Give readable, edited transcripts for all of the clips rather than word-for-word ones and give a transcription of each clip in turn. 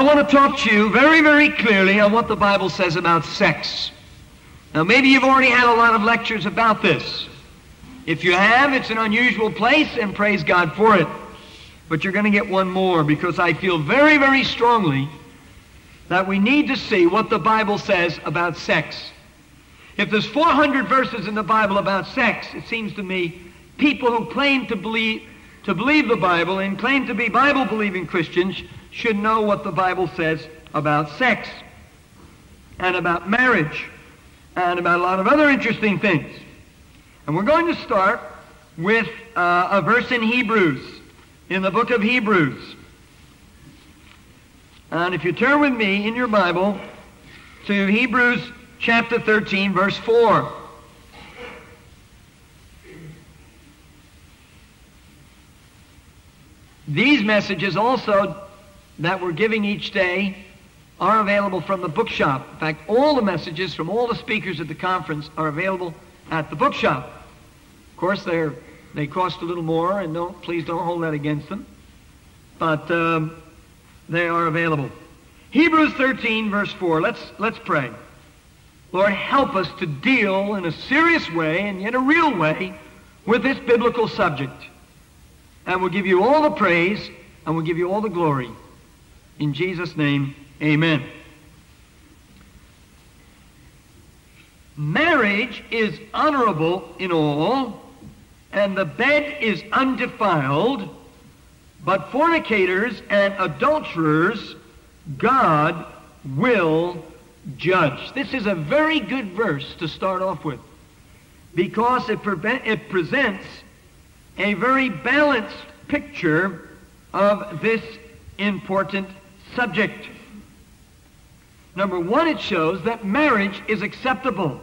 I want to talk to you very, very clearly on what the Bible says about sex. Now, maybe you've already had a lot of lectures about this. If you have, it's an unusual place, and praise God for it. But you're going to get one more, because I feel very, very strongly that we need to see what the Bible says about sex. If there's 400 verses in the Bible about sex, it seems to me people who claim to believe the Bible and claim to be Bible-believing Christians should know what the Bible says about sex and about marriage and about a lot of other interesting things. And we're going to start with a verse in Hebrews, in the book of Hebrews. And if you turn with me in your Bible to Hebrews chapter 13, verse 4. These messages also that we're giving each day are available from the bookshop. In fact, all the messages from all the speakers at the conference are available at the bookshop. Of course, they cost a little more, and please don't hold that against them. But they are available. Hebrews 13, verse 4. Let's pray. Lord, help us to deal in a serious way and yet a real way with this biblical subject. And we'll give you all the praise, and we'll give you all the glory. In Jesus' name, amen. Marriage is honorable in all, and the bed is undefiled, but fornicators and adulterers God will judge. This is a very good verse to start off with, because it presents a very balanced picture of this important subject. Number one, it shows that marriage is acceptable.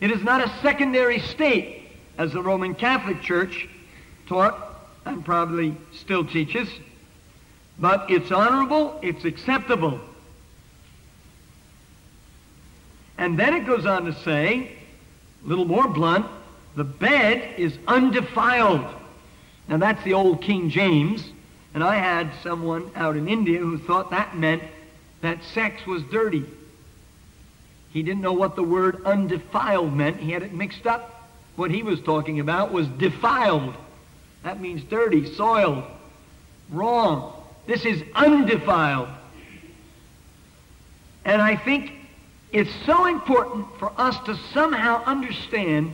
It is not a secondary state, as the Roman Catholic Church taught and probably still teaches, but it's honorable, it's acceptable. And then it goes on to say, a little more blunt, the bed is undefiled. Now, that's the old King James, and I had someone out in India who thought that meant that sex was dirty. He didn't know what the word undefiled meant. He had it mixed up. What he was talking about was defiled. That means dirty, soiled, wrong. This is undefiled. And I think it's so important for us to somehow understand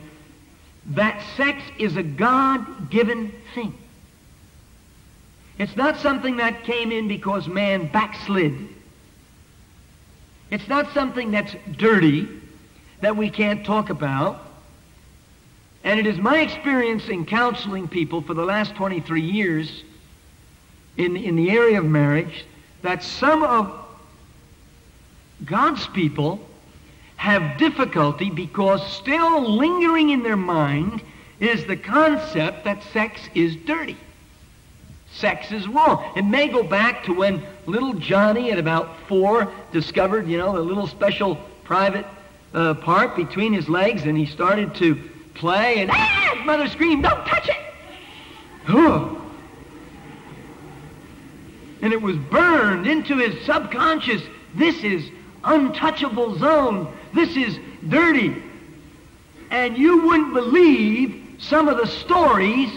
that sex is a God-given thing. It's not something that came in because man backslid. It's not something that's dirty, that we can't talk about. And it is my experience in counseling people for the last 23 years in the area of marriage that some of God's people have difficulty because still lingering in their mind is the concept that sex is dirty. Sex is wrong. It may go back to when little Johnny at about 4 discovered, the little special private part between his legs, and he started to play, and his mother screamed, "Don't touch it!" And it was burned into his subconscious. This is untouchable zone. This is dirty. And you wouldn't believe some of the stories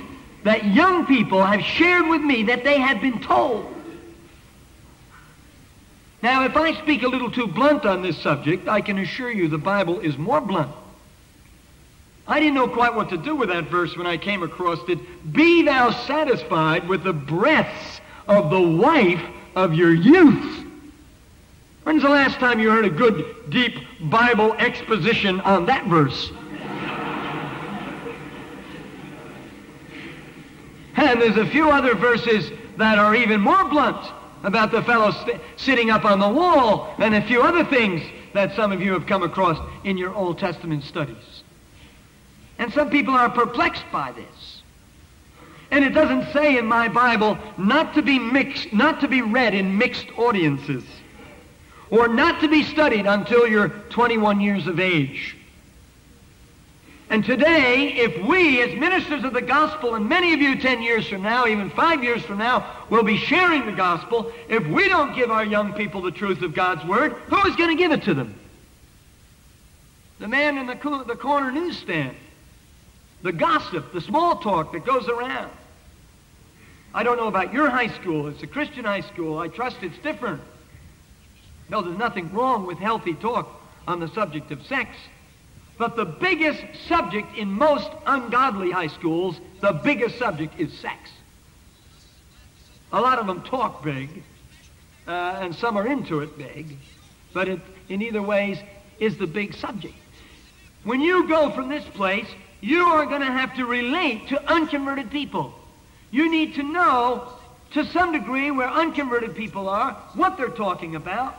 that young people have shared with me that they have been told. Now, if I speak a little too blunt on this subject, I can assure you the Bible is more blunt. I didn't know quite what to do with that verse when I came across it. Be thou satisfied with the breasts of the wife of your youth. When's the last time you heard a good, deep Bible exposition on that verse? And there's a few other verses that are even more blunt about the fellow sitting up on the wall and a few other things that some of you have come across in your Old Testament studies. And some people are perplexed by this. And it doesn't say in my Bible not to be read in mixed audiences, or not to be studied until you're 21 years of age. And today, if we as ministers of the gospel, and many of you 10 years from now, even 5 years from now, will be sharing the gospel, if we don't give our young people the truth of God's word, who is going to give it to them? The man in the corner newsstand, the gossip, the small talk that goes around. I don't know about your high school. It's a Christian high school. I trust it's different. No, there's nothing wrong with healthy talk on the subject of sex. But the biggest subject in most ungodly high schools, the biggest subject is sex. A lot of them talk big, and some are into it big, but it, in either ways, is the big subject. When you go from this place, you are going to have to relate to unconverted people. You need to know, to some degree, where unconverted people are, what they're talking about.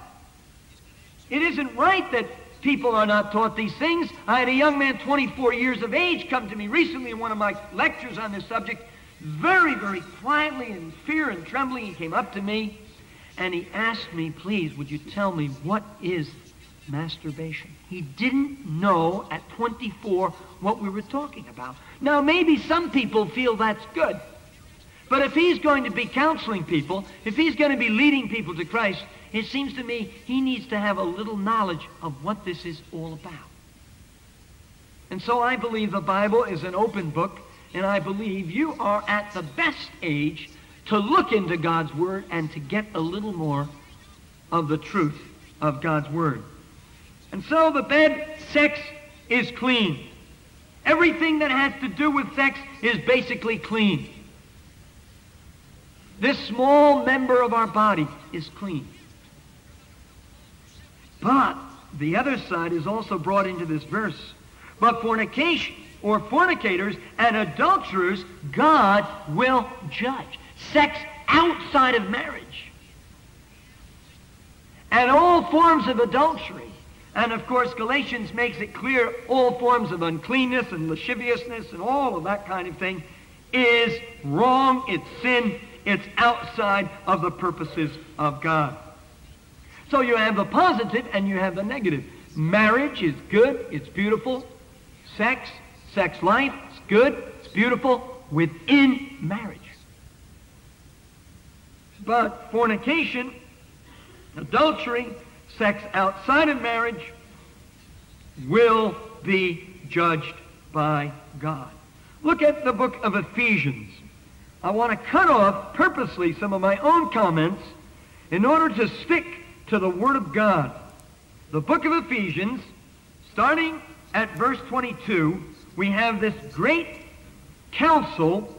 It isn't right that people are not taught these things. I had a young man, 24 years of age, come to me recently in one of my lectures on this subject. Very, very quietly, in fear and trembling, he came up to me, and he asked me, please, would you tell me what is masturbation? He didn't know at 24 what we were talking about. Now, maybe some people feel that's good, but if he's going to be counseling people, if he's going to be leading people to Christ, it seems to me he needs to have a little knowledge of what this is all about. And so I believe the Bible is an open book, and I believe you are at the best age to look into God's word and to get a little more of the truth of God's word. And so the bed, sex is clean. Everything that has to do with sex is basically clean. This small member of our body is clean. But the other side is also brought into this verse. But fornication, or fornicators and adulterers, God will judge. Sex outside of marriage. And all forms of adultery. And of course, Galatians makes it clear, all forms of uncleanness and lasciviousness and all of that kind of thing is wrong. It's sin. It's outside of the purposes of God. So you have the positive and you have the negative. Marriage is good, it's beautiful. Sex, sex life, it's good, it's beautiful within marriage. But fornication, adultery, sex outside of marriage will be judged by God. Look at the book of Ephesians. I want to cut off purposely some of my own comments in order to stick to the Word of God. The book of Ephesians, starting at verse 22, we have this great counsel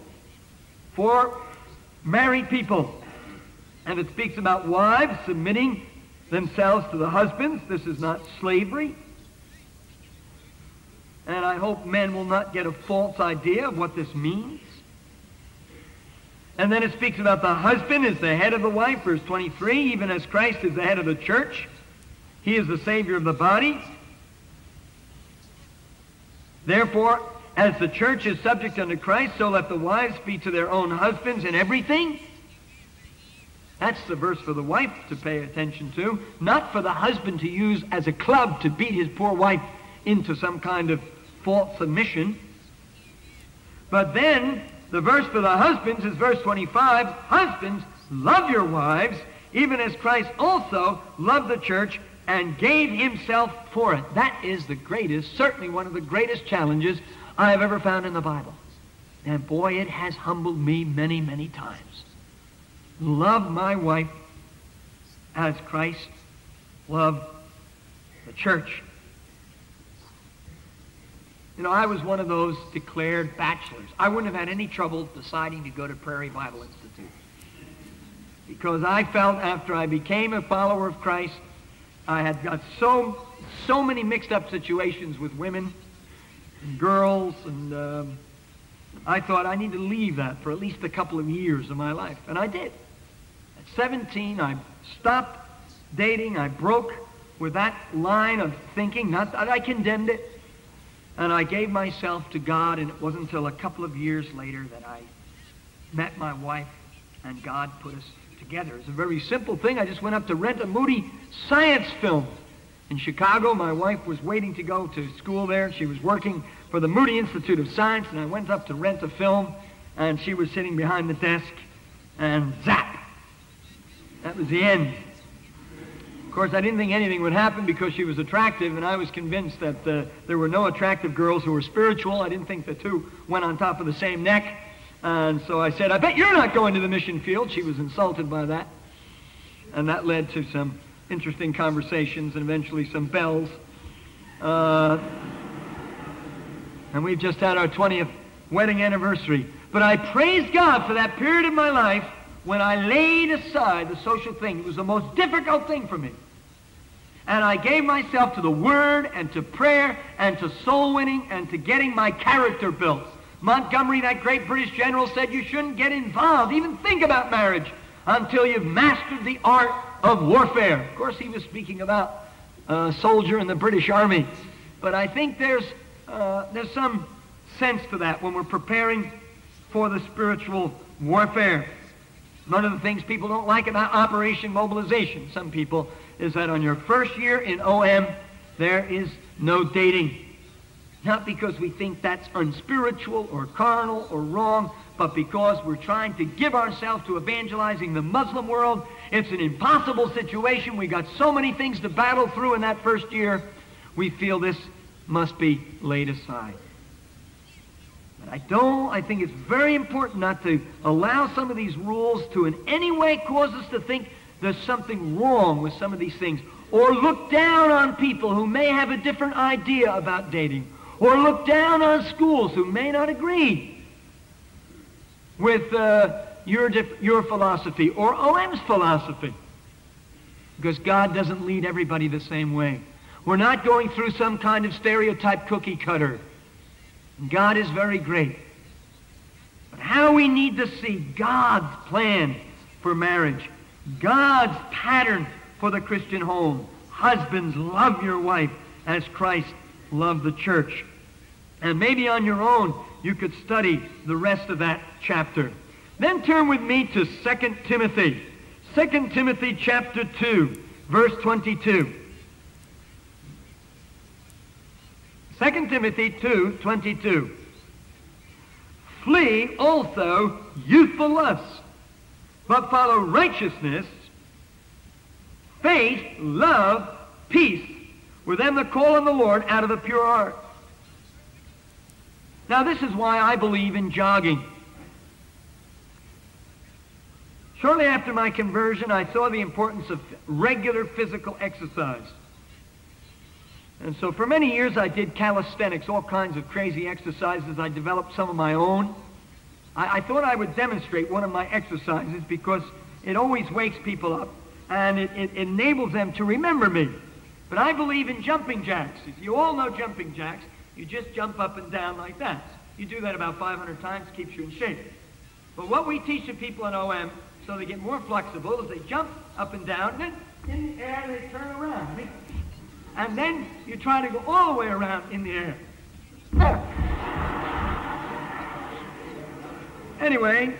for married people. And it speaks about wives submitting themselves to the husbands. This is not slavery. And I hope men will not get a false idea of what this means. And then it speaks about the husband is the head of the wife, verse 23, even as Christ is the head of the church. He is the Savior of the body. Therefore, as the church is subject unto Christ, so let the wives be to their own husbands in everything. That's the verse for the wife to pay attention to, not for the husband to use as a club to beat his poor wife into some kind of false submission. But then the verse for the husbands is verse 25. Husbands, love your wives, even as Christ also loved the church and gave himself for it. That is the greatest, certainly one of the greatest challenges I have ever found in the Bible. And boy, it has humbled me many, many times. Love my wife as Christ loved the church. You know, I was one of those declared bachelors. I wouldn't have had any trouble deciding to go to Prairie Bible Institute, because I felt after I became a follower of Christ, I had got so many mixed up situations with women and girls, and I thought I need to leave that for at least a couple of years of my life. And I did. At 17, I stopped dating. I broke with that line of thinking. Not that I condemned it. And I gave myself to God, and it wasn't until a couple of years later that I met my wife, and God put us together. It's a very simple thing. I just went up to rent a Moody science film in Chicago. My wife was waiting to go to school there. She was working for the Moody Institute of Science, and I went up to rent a film, and she was sitting behind the desk, and zap! That was the end. Of course, I didn't think anything would happen because she was attractive, and I was convinced that there were no attractive girls who were spiritual. I didn't think the two went on top of the same neck. And so I said, I bet you're not going to the mission field. She was insulted by that. And that led to some interesting conversations and eventually some bells. And we've just had our 20th wedding anniversary. But I praise God for that period of my life when I laid aside the social thing. It was the most difficult thing for me. And I gave myself to the Word and to prayer and to soul winning and to getting my character built. Montgomery, that great British general, said you shouldn't get involved, even think about marriage, until you've mastered the art of warfare. Of course, he was speaking about a soldier in the British Army. But I think there's some sense to that when we're preparing for the spiritual warfare. One of the things people don't like about Operation Mobilization, some people, is that on your first year in OM, there is no dating. Not because we think that's unspiritual or carnal or wrong, but because we're trying to give ourselves to evangelizing the Muslim world. It's an impossible situation. We got so many things to battle through in that first year. We feel this must be laid aside. But I think it's very important not to allow some of these rules to in any way cause us to think there's something wrong with some of these things, or look down on people who may have a different idea about dating, or look down on schools who may not agree with your philosophy or OM's philosophy. Because God doesn't lead everybody the same way. We're not going through some kind of stereotype cookie cutter. God is very great. But how we need to see God's plan for marriage, God's pattern for the Christian home. Husbands, love your wife as Christ loved the church. And maybe on your own, you could study the rest of that chapter. Then turn with me to 2 Timothy. 2 Timothy chapter 2, verse 22. 2 Timothy 2, 22. Flee also youthful lusts, but follow righteousness, faith, love, peace, with them that call on the Lord out of a pure heart. Now, this is why I believe in jogging. Shortly after my conversion, I saw the importance of regular physical exercise. And so for many years, I did calisthenics, all kinds of crazy exercises. I developed some of my own. I thought I would demonstrate one of my exercises because it always wakes people up and it enables them to remember me. But I believe in jumping jacks. You all know jumping jacks. You just jump up and down like that. You do that about 500 times, keeps you in shape. But what we teach the people in OM, so they get more flexible, is they jump up and down, and then in the air they turn around. And then you try to go all the way around in the air. Anyway,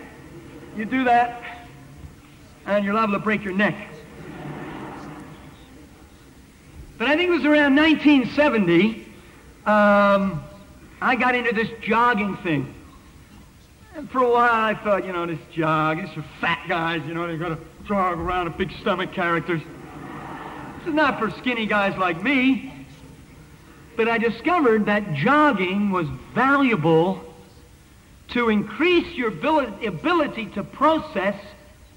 you do that, and you're liable to break your neck. But I think it was around 1970, I got into this jogging thing. And for a while I thought, you know, this jog, these are fat guys, you know, they're going to jog around with big stomach characters. This is not for skinny guys like me. But I discovered that jogging was valuable to increase your ability to process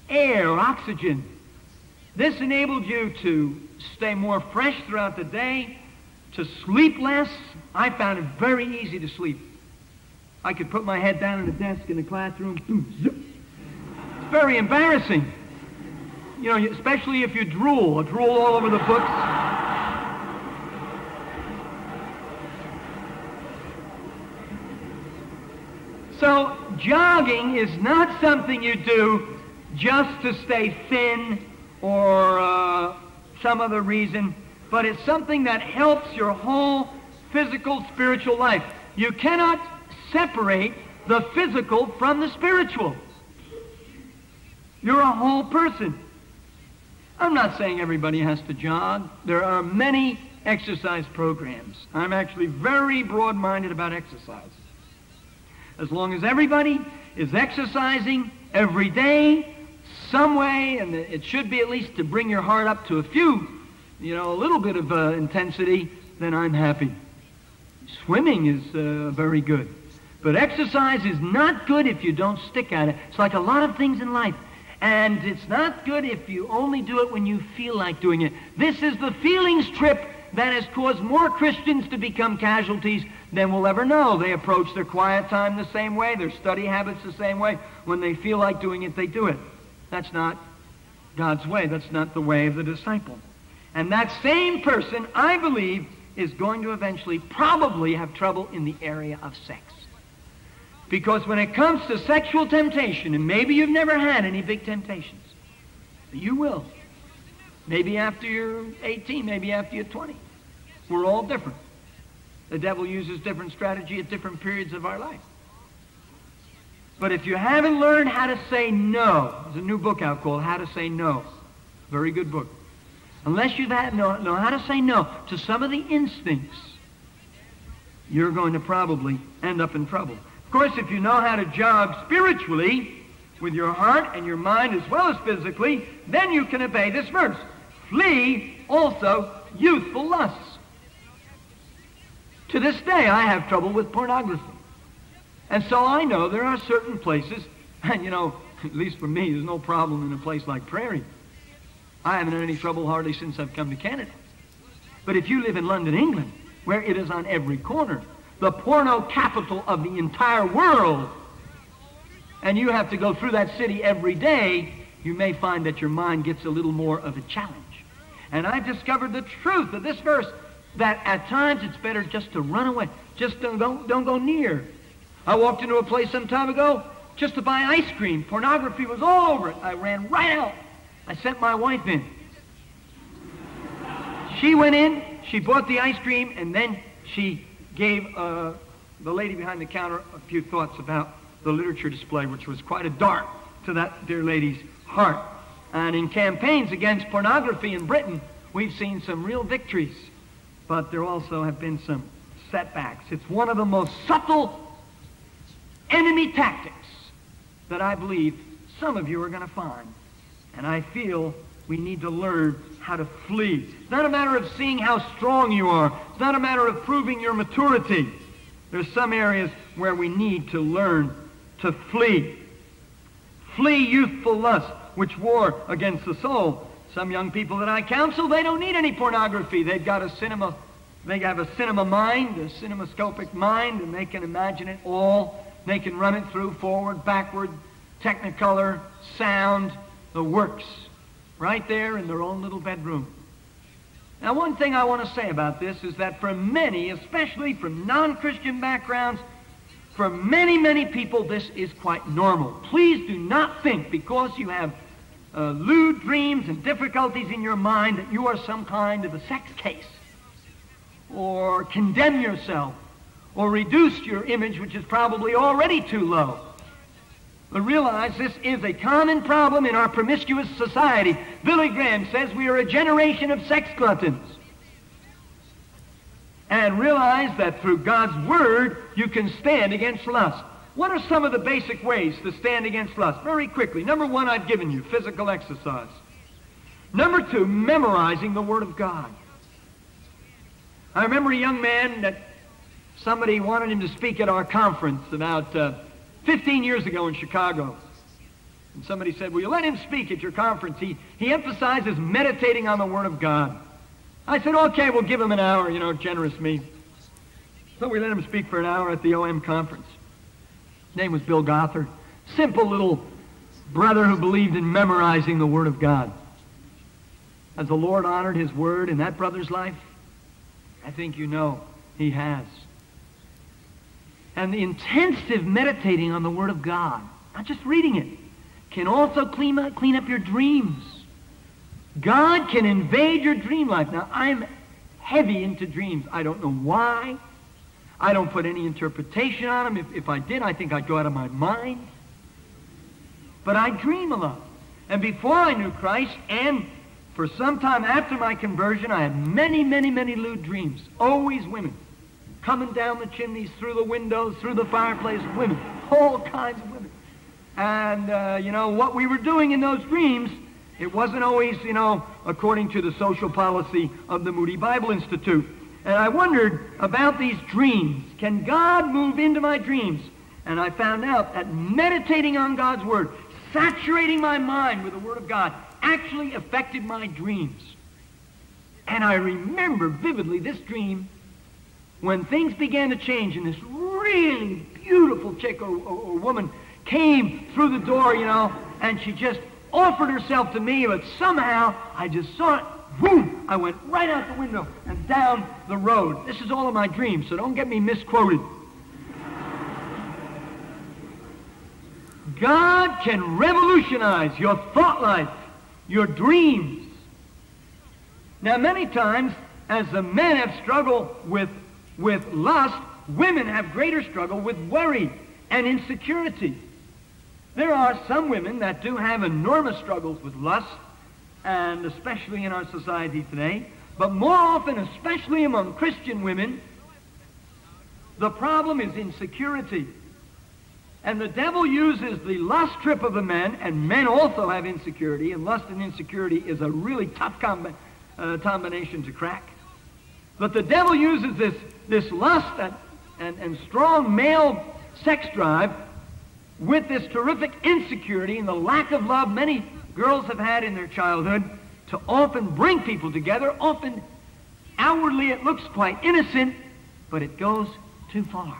air, oxygen. This enabled you to stay more fresh throughout the day, to sleep less. I found it very easy to sleep. I could put my head down on the desk in the classroom. It's very embarrassing. You know, especially if you drool. I drool all over the books. So jogging is not something you do just to stay thin or some other reason, but it's something that helps your whole physical, spiritual life. You cannot separate the physical from the spiritual. You're a whole person. I'm not saying everybody has to jog. There are many exercise programs. I'm actually very broad-minded about exercise. As long as everybody is exercising every day, some way, and it should be at least to bring your heart up to a few, a little bit of intensity, then I'm happy. Swimming is very good. But exercise is not good if you don't stick at it. It's like a lot of things in life. And it's not good if you only do it when you feel like doing it. This is the feelings trip that has caused more Christians to become casualties than we'll ever know. They approach their quiet time the same way, their study habits the same way. When they feel like doing it, they do it. That's not God's way. That's not the way of the disciple. And that same person, I believe, is going to eventually probably have trouble in the area of sex. Because when it comes to sexual temptation, and maybe you've never had any big temptations, you will. Maybe after you're 18, maybe after you're 20. We're all different. The devil uses different strategy at different periods of our life. But if you haven't learned how to say no, there's a new book out called How to Say No. Very good book. Unless you know how to say no to some of the instincts, you're going to probably end up in trouble. Of course, if you know how to jog spiritually with your heart and your mind as well as physically, then you can obey this verse. Flee also youthful lusts. To this day, I have trouble with pornography. And so I know there are certain places, and at least for me, there's no problem in a place like Prairie. I haven't had any trouble hardly since I've come to Canada. But if you live in London, England, where it is on every corner, the porno capital of the entire world, and you have to go through that city every day, you may find that your mind gets a little more of a challenge. And I've discovered the truth of this verse, that at times it's better just to run away. Just don't go near. I walked into a place some time ago just to buy ice cream. Pornography was all over it. I ran right out. I sent my wife in. She went in, she bought the ice cream, and then she gave the lady behind the counter a few thoughts about the literature display, which was quite a dart to that dear lady's heart. And in campaigns against pornography in Britain, we've seen some real victories, but there also have been some setbacks. It's one of the most subtle enemy tactics that I believe some of you are going to find. And I feel we need to learn how to flee. It's not a matter of seeing how strong you are. It's not a matter of proving your maturity. There's some areas where we need to learn to flee. Flee youthful lust, which war against the soul. Some young people that I counsel, they don't need any pornography. They've got a cinema, they have a cinema mind, a cinemascopic mind, and they can imagine it all. They can run it through forward, backward, technicolor, sound, the works, right there in their own little bedroom. Now, one thing I want to say about this is that for many, especially from non-Christian backgrounds, for many, many people, this is quite normal. Please do not think because you have lewd dreams and difficulties in your mind that you are some kind of a sex case, or condemn yourself, or reduce your image, which is probably already too low. But realize this is a common problem in our promiscuous society. Billy Graham says we are a generation of sex gluttons. And realize that through God's Word, you can stand against lust. What are some of the basic ways to stand against lust? Very quickly. Number one, I've given you physical exercise. Number two, memorizing the Word of God. I remember a young man that somebody wanted him to speak at our conference about 15 years ago in Chicago. And somebody said, will you let him speak at your conference? He emphasizes meditating on the Word of God. I said, okay, we'll give him an hour, generous me. So we let him speak for an hour at the OM conference. His name was Bill Gothard. Simple little brother who believed in memorizing the Word of God. As the Lord honored His Word in that brother's life, I think He has. And the intensive meditating on the Word of God, not just reading it, can also clean up your dreams. God can invade your dream life. Now, I'm heavy into dreams. I don't know why. I don't put any interpretation on them. If I did, I think I'd go out of my mind. But I dream a lot. And before I knew Christ and For some time after my conversion, I had many lewd dreams. Always women. Coming down the chimneys, through the windows, through the fireplace, women. All kinds of women. And, you know, what we were doing in those dreams, it wasn't always, you know, according to the social policy of the Moody Bible Institute. And I wondered about these dreams. Can God move into my dreams? And I found out that meditating on God's Word, saturating my mind with the Word of God, actually affected my dreams. And I remember vividly this dream when things began to change and this really beautiful chick or woman came through the door, you know, and she just offered herself to me, but somehow I just saw it, boom, I went right out the window and down the road. This is all in my dreams, so don't get me misquoted. God can revolutionize your thought life, your dreams. Now, many times, as the men have struggled with lust, women have greater struggle with worry and insecurity. There are some women that do have enormous struggles with lust, and especially in our society today, but more often, especially among Christian women, the problem is insecurity. And the devil uses the lust trip of the men, and men also have insecurity, and lust and insecurity is a really tough combination to crack. But the devil uses this lust and strong male sex drive with this terrific insecurity and the lack of love many girls have had in their childhood to often bring people together. Often, outwardly, it looks quite innocent, but it goes too far.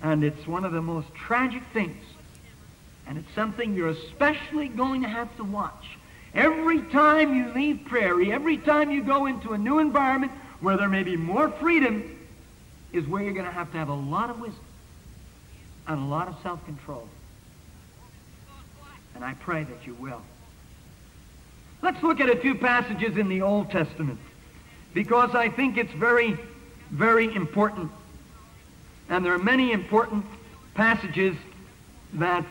And it's one of the most tragic things. And it's something you're especially going to have to watch. Every time you leave Prairie, every time you go into a new environment where there may be more freedom, is where you're going to have a lot of wisdom and a lot of self-control. And I pray that you will. Let's look at a few passages in the Old Testament, because I think it's very important. And there are many important passages that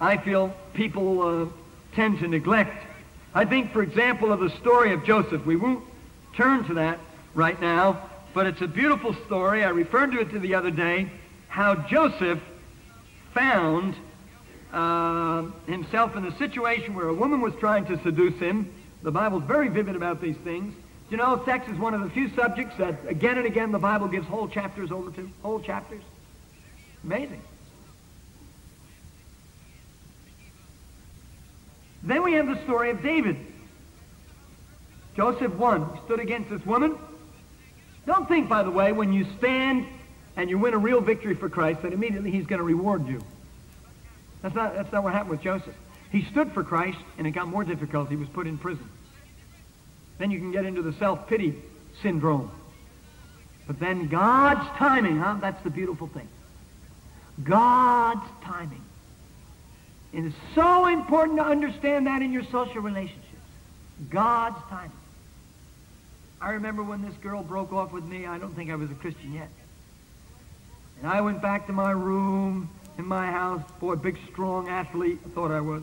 I feel people tend to neglect. I think, for example, of the story of Joseph. We won't turn to that right now, but it's a beautiful story. I referred to it the other day, how Joseph found himself in a situation where a woman was trying to seduce him. The Bible's very vivid about these things. You know, sex is one of the few subjects that again and again the Bible gives whole chapters over to. Whole chapters. Amazing. Then we have the story of David. Joseph 1. He stood against this woman. Don't think, by the way, when you stand and you win a real victory for Christ that immediately he's going to reward you. That's not what happened with Joseph. He stood for Christ and it got more difficult. He was put in prison. Then you can get into the self-pity syndrome. But then God's timing, huh? That's the beautiful thing. God's timing. It is so important to understand that in your social relationships. God's timing. I remember when this girl broke off with me, I don't think I was a Christian yet. And I went back to my room in my house, boy, big, strong athlete, I thought I was,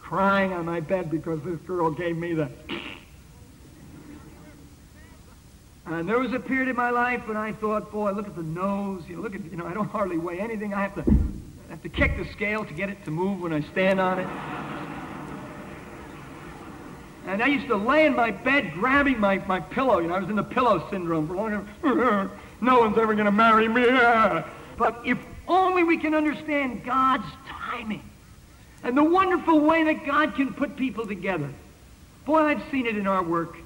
crying on my bed because this girl gave me the... And there was a period in my life when I thought, boy, look at the nose. You know, look at, you know, I don't hardly weigh anything. I have to kick the scale to get it to move when I stand on it. And I used to lay in my bed grabbing my pillow. You know, I was in the pillow syndrome for long time. No one's ever going to marry me. But if only we can understand God's timing and the wonderful way that God can put people together. Boy, I've seen it in our work.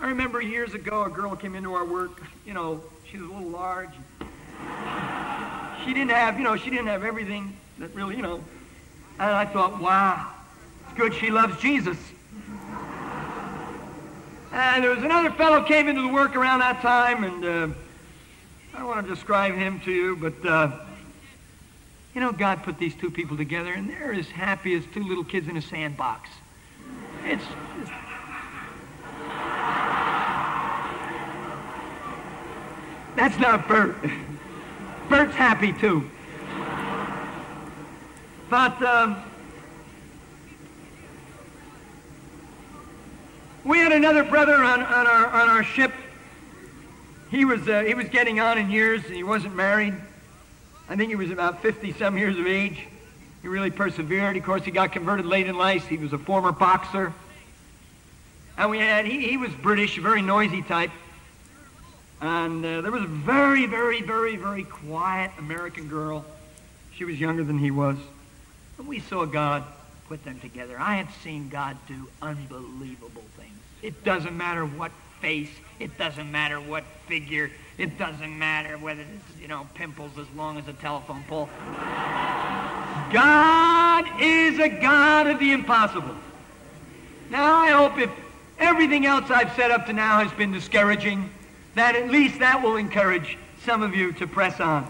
I remember years ago, a girl came into our work, you know, she was a little large. She didn't have, you know, she didn't have everything that really, you know. And I thought, wow, it's good she loves Jesus. And there was another fellow came into the work around that time, and I don't want to describe him to you, but, you know, God put these two people together, and they're as happy as two little kids in a sandbox. It's that's not Bert. Bert's happy, too. But We had another brother on our ship. He was getting on in years, and he wasn't married. I think he was about 50-some years of age. He really persevered. Of course, he got converted late in life. He was a former boxer. And he was British, a very noisy type. And there was a very, very, very, very quiet American girl. She was younger than he was. But we saw God put them together. I have seen God do unbelievable things. It doesn't matter what face. It doesn't matter what figure. It doesn't matter whether it's, you know, pimples as long as a telephone pole. God is a God of the impossible. Now, I hope if everything else I've said up to now has been discouraging, that at least that will encourage some of you to press on.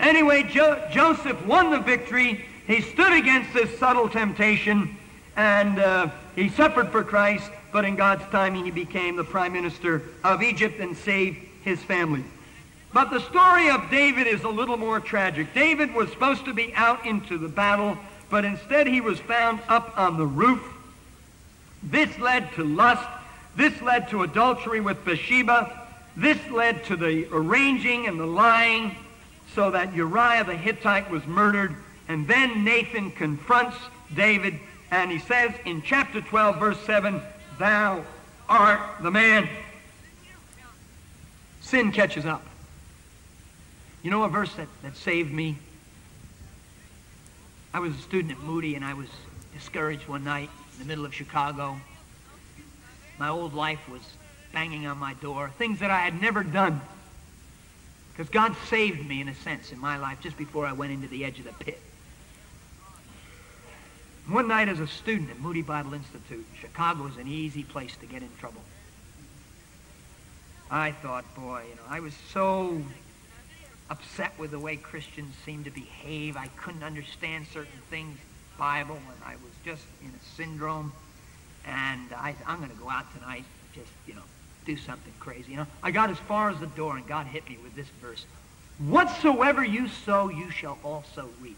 Anyway, Joseph won the victory. He stood against this subtle temptation, and he suffered for Christ, but in God's timing, he became the prime minister of Egypt and saved his family. But the story of David is a little more tragic. David was supposed to be out into the battle, but instead he was found up on the roof. This led to lust. This led to adultery with Bathsheba. This led to the arranging and the lying, so that Uriah the Hittite was murdered. And then Nathan confronts David, and he says in chapter 12, verse 7, "Thou art the man." Sin catches up. You know a verse that saved me? I was a student at Moody, and I was discouraged one night in the middle of Chicago. My old life was banging on my door, things that I had never done. Because God saved me, in a sense, in my life, just before I went into the edge of the pit. One night as a student at Moody Bible Institute, Chicago was an easy place to get in trouble. I thought, boy, you know, I was so upset with the way Christians seemed to behave. I couldn't understand certain things, Bible, and I was just in a syndrome. And I'm going to go out tonight, just, you know, do something crazy. You know, I got as far as the door, and God hit me with this verse. "Whatsoever you sow, you shall also reap.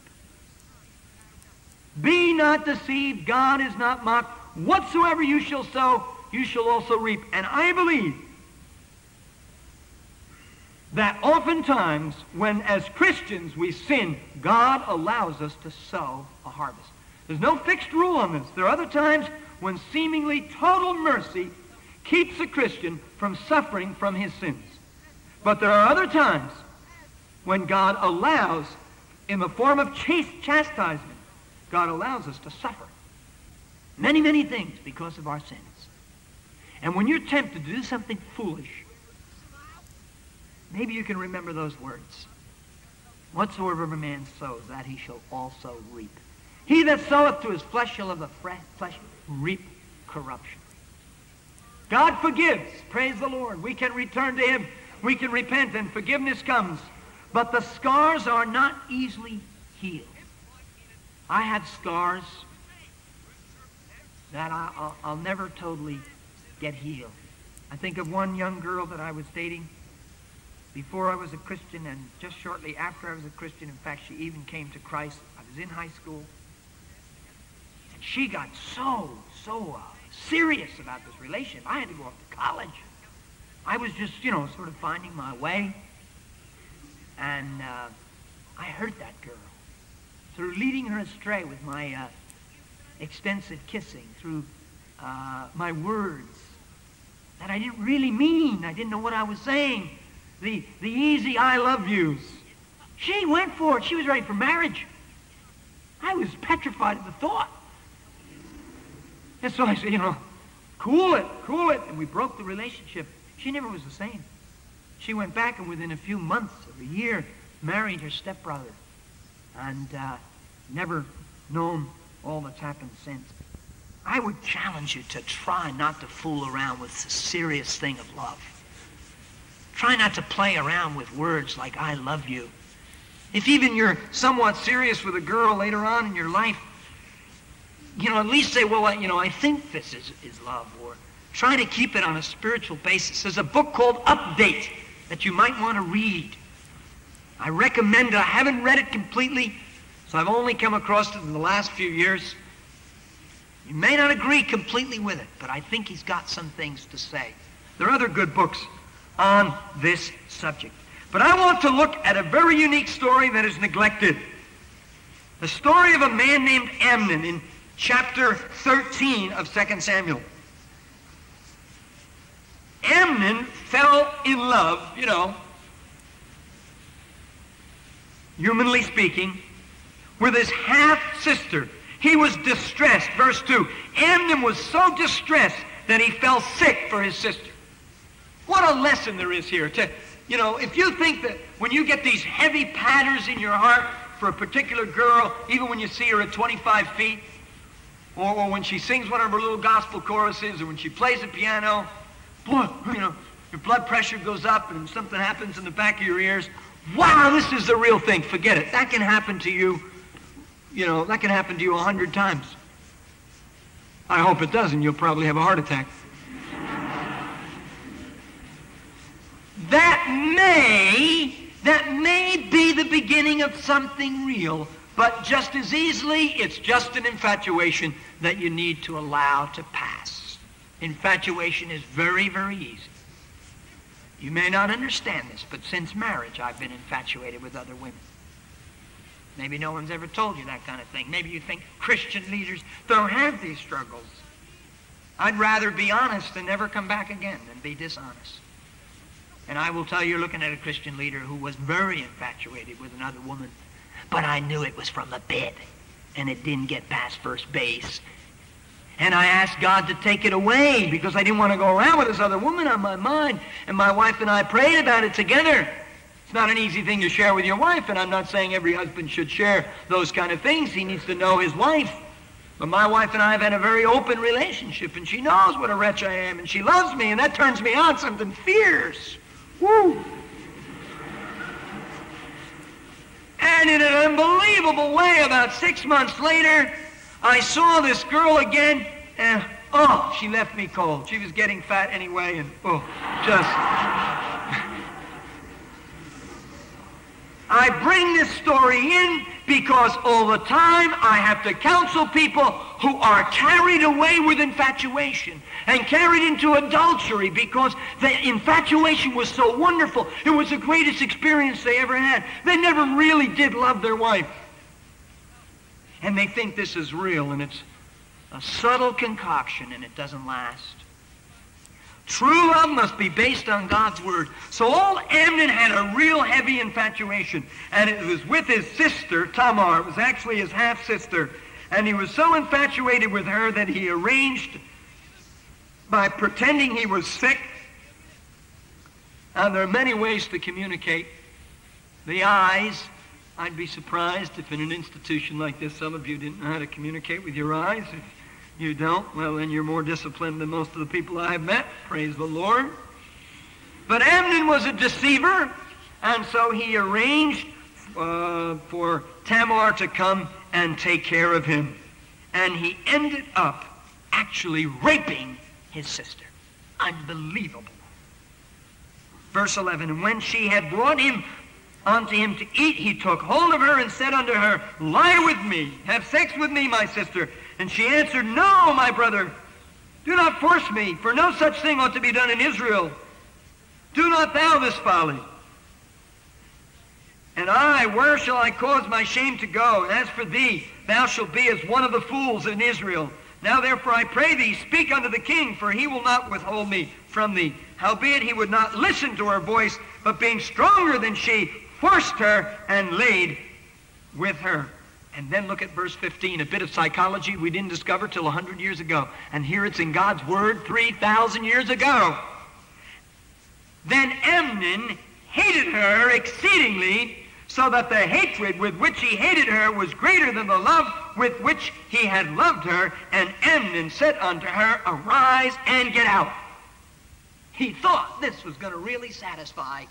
Be not deceived, God is not mocked. Whatsoever you shall sow, you shall also reap." And I believe that oftentimes when, as Christians, we sin, God allows us to sow a harvest. There's no fixed rule on this. There are other times when seemingly total mercy keeps a Christian from suffering from his sins. But there are other times when God allows, in the form of chastisement, God allows us to suffer many, many things because of our sins. And when you're tempted to do something foolish, maybe you can remember those words. "Whatsoever a man sows, that he shall also reap. He that soweth to his flesh shall of the flesh reap corruption." God forgives. Praise the Lord. We can return to Him. We can repent, and forgiveness comes. But the scars are not easily healed. I have scars that I'll never totally get healed. I think of one young girl that I was dating before I was a Christian, and just shortly after I was a Christian. In fact, she even came to Christ. I was in high school. And she got so serious about this relationship. I had to go off to college. I was just, you know, sort of finding my way. And I hurt that girl through leading her astray with my extensive kissing, through my words that I didn't really mean. I didn't know what I was saying. The easy I love yous. She went for it. She was ready for marriage. I was petrified at the thought. And so I said, you know, cool it. And we broke the relationship. She never was the same. She went back, and within a few months of a year, married her stepbrother. And never known all that's happened since. I would challenge you to try not to fool around with the serious thing of love. Try not to play around with words like "I love you." If even you're somewhat serious with a girl later on in your life, you know, at least say, "Well, you know, I think this is love," or try to keep it on a spiritual basis. There's a book called Update that you might want to read. I recommend it. I haven't read it completely, so I've only come across it in the last few years. You may not agree completely with it, but I think he's got some things to say. There are other good books on this subject. But I want to look at a very unique story that is neglected. The story of a man named Amnon in chapter 13 of 2 Samuel. Amnon fell in love, you know, humanly speaking, with his half-sister. He was distressed. Verse 2, Amnon was so distressed that he fell sick for his sister. What a lesson there is here. You know, if you think that when you get these heavy patterns in your heart for a particular girl, even when you see her at 25 feet, or when she sings one of her little gospel choruses, or when she plays the piano, boy, you know, your blood pressure goes up and something happens in the back of your ears. Wow, this is the real thing. Forget it. That can happen to you. You know, that can happen to you 100 times. I hope it doesn't. You'll probably have a heart attack. That may be the beginning of something real, but just as easily, it's just an infatuation that you need to allow to pass. Infatuation is very, very easy. You may not understand this, but since marriage, I've been infatuated with other women. Maybe no one's ever told you that kind of thing. Maybe you think Christian leaders don't have these struggles. I'd rather be honest and never come back again than be dishonest. And I will tell you, looking at a Christian leader who was very infatuated with another woman, but I knew it was from the bed, and it didn't get past first base. And I asked God to take it away because I didn't want to go around with this other woman on my mind. And my wife and I prayed about it together. It's not an easy thing to share with your wife, and I'm not saying every husband should share those kind of things. He needs to know his wife. But my wife and I have had a very open relationship, and she knows what a wretch I am, and she loves me, and that turns me on something fierce. Woo! And in an unbelievable way, about 6 months later, I saw this girl again, and oh, she left me cold. She was getting fat anyway, and oh, just... I bring this story in because all the time I have to counsel people who are carried away with infatuation and carried into adultery because the infatuation was so wonderful. It was the greatest experience they ever had. They never really did love their wife. And they think this is real, and it's a subtle concoction, and it doesn't last. True love must be based on God's word. So old Amnon had a real heavy infatuation, and it was with his sister, Tamar. It was actually his half-sister. And he was so infatuated with her that he arranged, by pretending he was sick, and there are many ways to communicate. The eyes, I'd be surprised if in an institution like this some of you didn't know how to communicate with your eyes. You don't? Well, then you're more disciplined than most of the people I have met. Praise the Lord. But Amnon was a deceiver, and so he arranged for Tamar to come and take care of him. And he ended up actually raping his sister. Unbelievable. Verse 11, and when she had brought him unto him to eat, he took hold of her and said unto her, lie with me, have sex with me, my sister. And she answered, no, my brother, do not force me, for no such thing ought to be done in Israel. Do not thou this folly. And I, where shall I cause my shame to go? And as for thee, thou shalt be as one of the fools in Israel. Now therefore I pray thee, speak unto the king, for he will not withhold me from thee. Howbeit he would not listen to her voice, but being stronger than she, forced her and laid with her. And then look at verse 15, a bit of psychology we didn't discover till 100 years ago. And here it's in God's word 3,000 years ago. Then Amnon hated her exceedingly, so that the hatred with which he hated her was greater than the love with which he had loved her. And Amnon said unto her, arise and get out. He thought this was going to really satisfy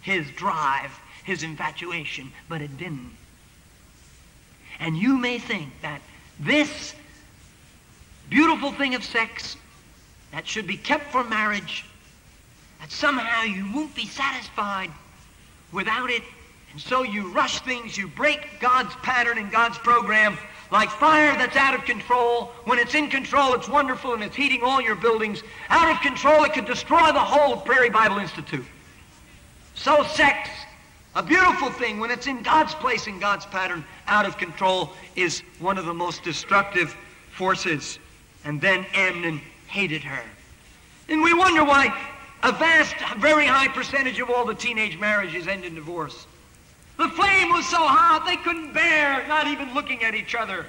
his drive, his infatuation, but it didn't. And you may think that this beautiful thing of sex that should be kept for marriage, that somehow you won't be satisfied without it, and so you rush things, you break God's pattern and God's program like fire that's out of control. When it's in control, it's wonderful and it's heating all your buildings. Out of control, it could destroy the whole of Prairie Bible Institute. So sex, a beautiful thing when it's in God's place, in God's pattern, out of control is one of the most destructive forces. And then Amnon hated her. And we wonder why a vast, very high percentage of all the teenage marriages end in divorce. The flame was so hot they couldn't bear not even looking at each other.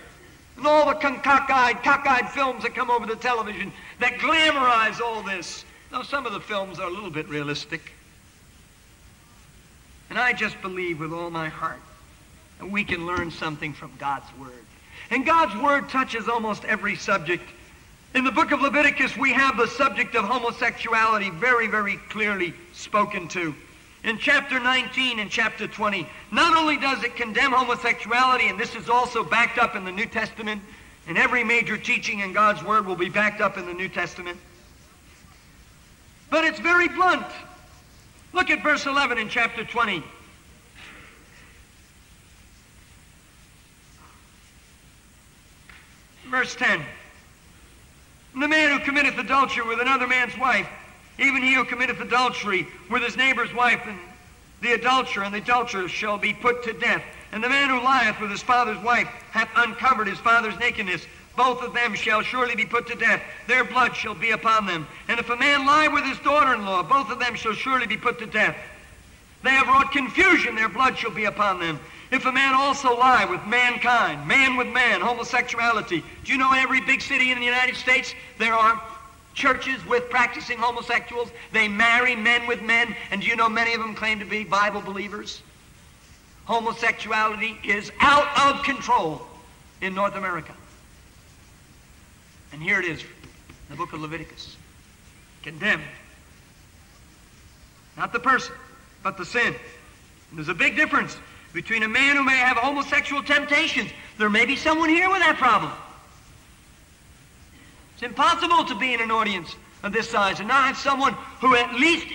And all the cockeyed films that come over the television that glamorize all this. Now some of the films are a little bit realistic. And I just believe with all my heart that we can learn something from God's Word. And God's Word touches almost every subject. In the book of Leviticus, we have the subject of homosexuality very, very clearly spoken to. In chapter 19 and chapter 20, not only does it condemn homosexuality, and this is also backed up in the New Testament, and every major teaching in God's Word will be backed up in the New Testament, but it's very blunt. Look at verse 11 in chapter 20. Verse 10. And the man who committeth adultery with another man's wife, even he who committeth adultery with his neighbor's wife, and the adulterer shall be put to death. And the man who lieth with his father's wife hath uncovered his father's nakedness. Both of them shall surely be put to death. Their blood shall be upon them. And if a man lie with his daughter-in-law, both of them shall surely be put to death. They have wrought confusion. Their blood shall be upon them. If a man also lie with mankind, man with man, homosexuality. Do you know in every big city in the United States there are churches with practicing homosexuals? They marry men with men, and do you know many of them claim to be Bible believers? Homosexuality is out of control in North America. And here it is, the book of Leviticus. Condemned. Not the person, but the sin. And there's a big difference between a man who may have homosexual temptations. There may be someone here with that problem. It's impossible to be in an audience of this size and not have someone who at least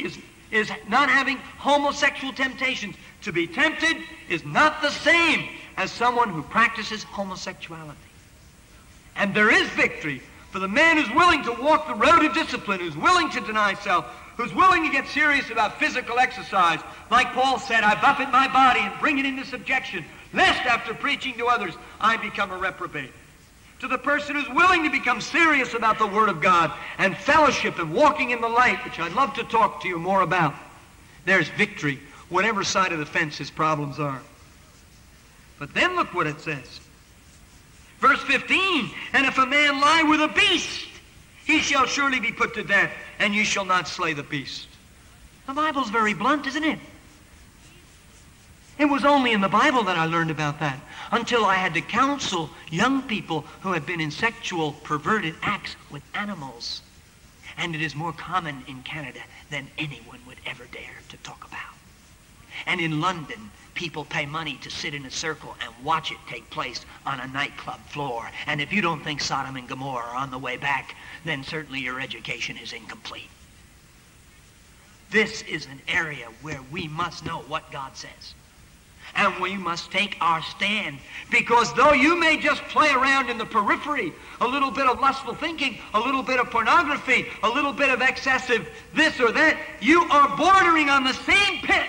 is not having homosexual temptations. To be tempted is not the same as someone who practices homosexuality. And there is victory for the man who's willing to walk the road of discipline, who's willing to deny self, who's willing to get serious about physical exercise. Like Paul said, I buffet my body and bring it into subjection, lest after preaching to others, I become a reprobate. To the person who's willing to become serious about the Word of God and fellowship and walking in the light, which I'd love to talk to you more about, there's victory, whatever side of the fence his problems are. But then look what it says. Verse 15, and if a man lie with a beast, he shall surely be put to death, and you shall not slay the beast. The Bible's very blunt, isn't it? It was only in the Bible that I learned about that, until I had to counsel young people who had been in sexual perverted acts with animals. And it is more common in Canada than anyone would ever dare to talk about. And in London, people pay money to sit in a circle and watch it take place on a nightclub floor. And if you don't think Sodom and Gomorrah are on the way back, then certainly your education is incomplete. This is an area where we must know what God says. And we must take our stand. Because though you may just play around in the periphery, a little bit of lustful thinking, a little bit of pornography, a little bit of excessive this or that, you are bordering on the same pit.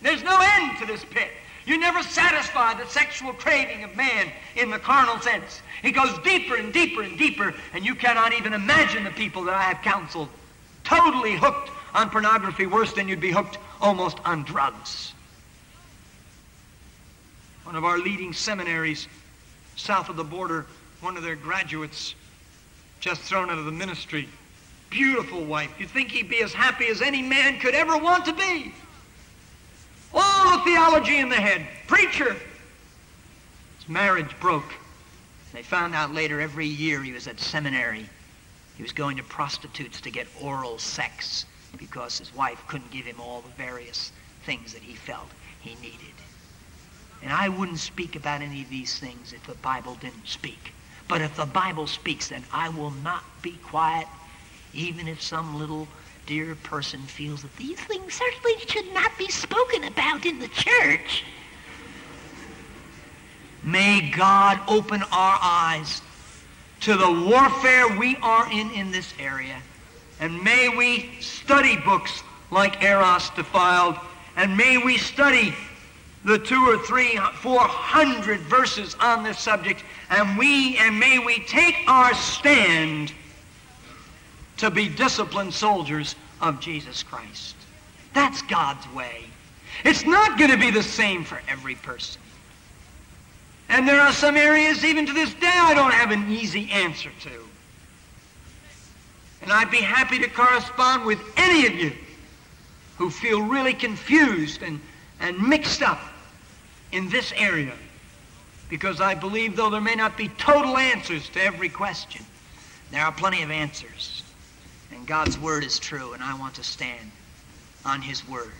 There's no end to this pit. You never satisfy the sexual craving of man in the carnal sense. It goes deeper and deeper and deeper, and you cannot even imagine the people that I have counseled totally hooked on pornography, worse than you'd be hooked almost on drugs. One of our leading seminaries south of the border, one of their graduates just thrown out of the ministry, beautiful wife. You'd think he'd be as happy as any man could ever want to be. All the theology in the head. Preacher. His marriage broke. They found out later every year he was at seminary. He was going to prostitutes to get oral sex because his wife couldn't give him all the various things that he felt he needed. And I wouldn't speak about any of these things if the Bible didn't speak. But if the Bible speaks, then I will not be quiet, even if some little dear person feels that these things certainly should not be spoken about in the church. May God open our eyes to the warfare we are in this area. And may we study books like Eros Defiled, and may we study the 200 or 300 or 400 verses on this subject, and may we take our stand to be disciplined soldiers of Jesus Christ. That's God's way. It's not going to be the same for every person. And there are some areas even to this day I don't have an easy answer to. And I'd be happy to correspond with any of you who feel really confused and mixed up in this area, because I believe, though there may not be total answers to every question, there are plenty of answers. And God's word is true, and I want to stand on his word.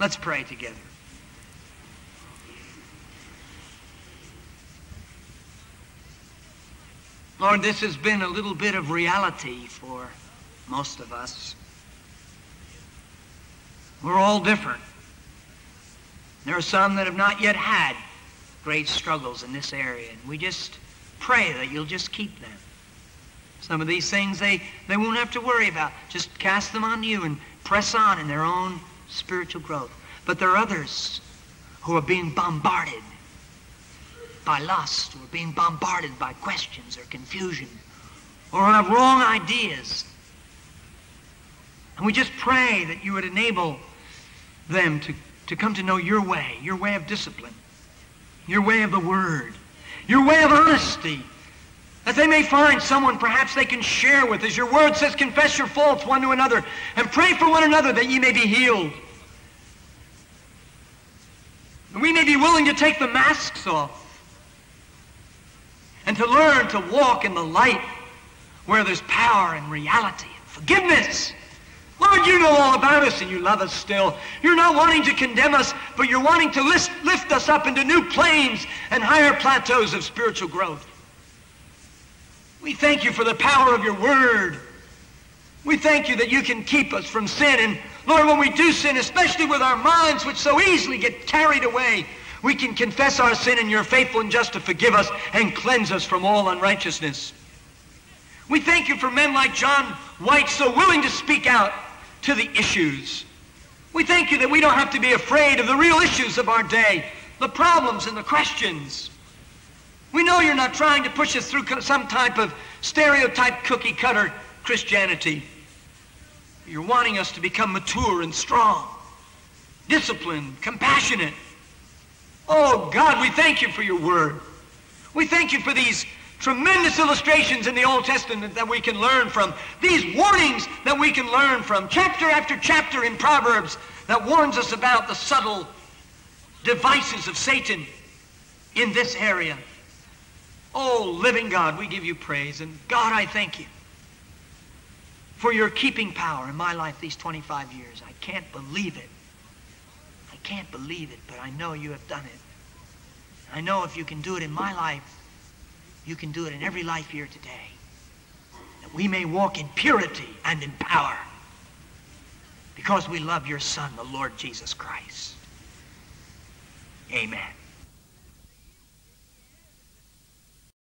Let's pray together. Lord, this has been a little bit of reality for most of us. We're all different. There are some that have not yet had great struggles in this area, and we just pray that you'll just keep them. Some of these things they won't have to worry about. Just cast them on you and press on in their own spiritual growth. But there are others who are being bombarded by lust, or being bombarded by questions or confusion, or have wrong ideas. And we just pray that you would enable them to come to know your way of discipline, your way of the word, your way of honesty, that they may find someone perhaps they can share with. As your word says, confess your faults one to another and pray for one another that ye may be healed. And we may be willing to take the masks off and to learn to walk in the light where there's power and reality and forgiveness. Lord, you know all about us, and you love us still. You're not wanting to condemn us, but you're wanting to lift us up into new planes and higher plateaus of spiritual growth. We thank you for the power of your word. We thank you that you can keep us from sin. And Lord, when we do sin, especially with our minds, which so easily get carried away, we can confess our sin, and you're faithful and just to forgive us and cleanse us from all unrighteousness. We thank you for men like John White, so willing to speak out to the issues. We thank you that we don't have to be afraid of the real issues of our day, the problems and the questions. We know you're not trying to push us through some type of stereotype cookie-cutter Christianity. You're wanting us to become mature and strong, disciplined, compassionate. Oh, God, we thank you for your word. We thank you for these tremendous illustrations in the Old Testament that we can learn from, these warnings that we can learn from, chapter after chapter in Proverbs that warns us about the subtle devices of Satan in this area. Oh, living God, we give you praise. And God, I thank you for your keeping power in my life these 25 years. I can't believe it. I can't believe it, but I know you have done it. I know if you can do it in my life, you can do it in every life here today, that we may walk in purity and in power, because we love your Son, the Lord Jesus Christ. Amen.